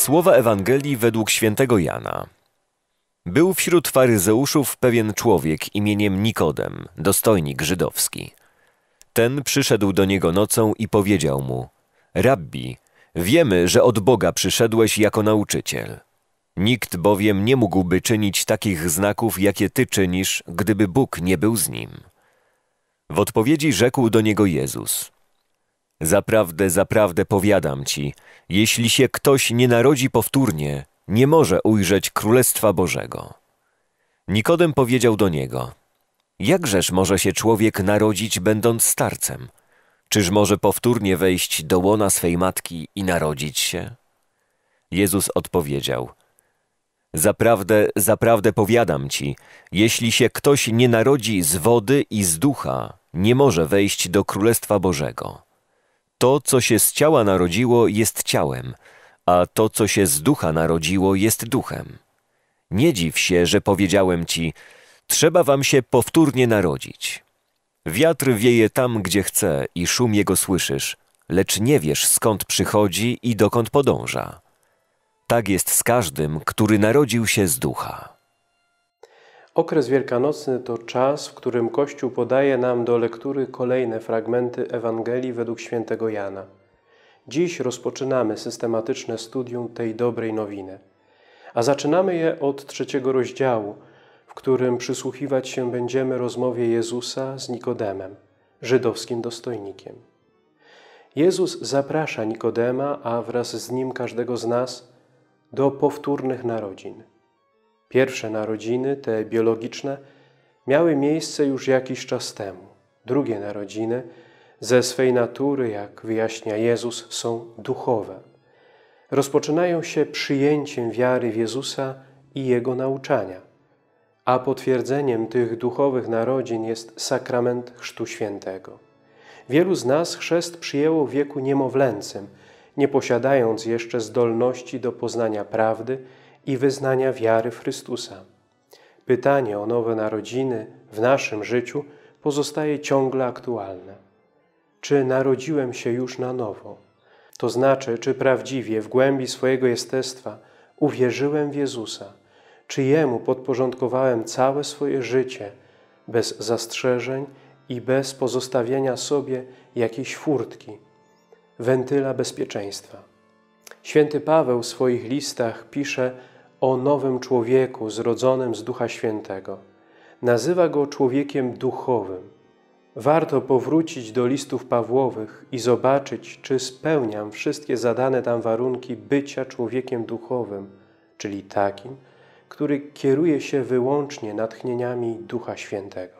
Słowa Ewangelii według świętego Jana. Był wśród faryzeuszów pewien człowiek imieniem Nikodem, dostojnik żydowski. Ten przyszedł do niego nocą i powiedział mu: Rabbi, wiemy, że od Boga przyszedłeś jako nauczyciel. Nikt bowiem nie mógłby czynić takich znaków, jakie ty czynisz, gdyby Bóg nie był z nim. W odpowiedzi rzekł do niego Jezus: Zaprawdę, zaprawdę powiadam ci, jeśli się ktoś nie narodzi powtórnie, nie może ujrzeć Królestwa Bożego. Nikodem powiedział do niego: Jakżeż może się człowiek narodzić, będąc starcem? Czyż może powtórnie wejść do łona swej matki i narodzić się? Jezus odpowiedział: Zaprawdę, zaprawdę powiadam ci, jeśli się ktoś nie narodzi z wody i z ducha, nie może wejść do Królestwa Bożego. To, co się z ciała narodziło, jest ciałem, a to, co się z ducha narodziło, jest duchem. Nie dziw się, że powiedziałem ci: trzeba wam się powtórnie narodzić. Wiatr wieje tam, gdzie chce i szum jego słyszysz, lecz nie wiesz, skąd przychodzi i dokąd podąża. Tak jest z każdym, który narodził się z ducha. Okres wielkanocny to czas, w którym Kościół podaje nam do lektury kolejne fragmenty Ewangelii według świętego Jana. Dziś rozpoczynamy systematyczne studium tej dobrej nowiny, a zaczynamy je od 3 rozdziału, w którym przysłuchiwać się będziemy rozmowie Jezusa z Nikodemem, żydowskim dostojnikiem. Jezus zaprasza Nikodema, a wraz z nim każdego z nas, do powtórnych narodzin. Pierwsze narodziny, te biologiczne, miały miejsce już jakiś czas temu. Drugie narodziny ze swej natury, jak wyjaśnia Jezus, są duchowe. Rozpoczynają się przyjęciem wiary w Jezusa i Jego nauczania, a potwierdzeniem tych duchowych narodzin jest sakrament Chrztu Świętego. Wielu z nas chrzest przyjęło w wieku niemowlęcym, nie posiadając jeszcze zdolności do poznania prawdy i wyznania wiary w Chrystusa. Pytanie o nowe narodziny w naszym życiu pozostaje ciągle aktualne. Czy narodziłem się już na nowo? To znaczy, czy prawdziwie w głębi swojego jestestwa uwierzyłem w Jezusa? Czy Jemu podporządkowałem całe swoje życie bez zastrzeżeń i bez pozostawienia sobie jakiejś furtki, wentyla bezpieczeństwa? Święty Paweł w swoich listach pisze o nowym człowieku zrodzonym z Ducha Świętego. Nazywa go człowiekiem duchowym. Warto powrócić do listów Pawłowych i zobaczyć, czy spełniam wszystkie zadane tam warunki bycia człowiekiem duchowym, czyli takim, który kieruje się wyłącznie natchnieniami Ducha Świętego.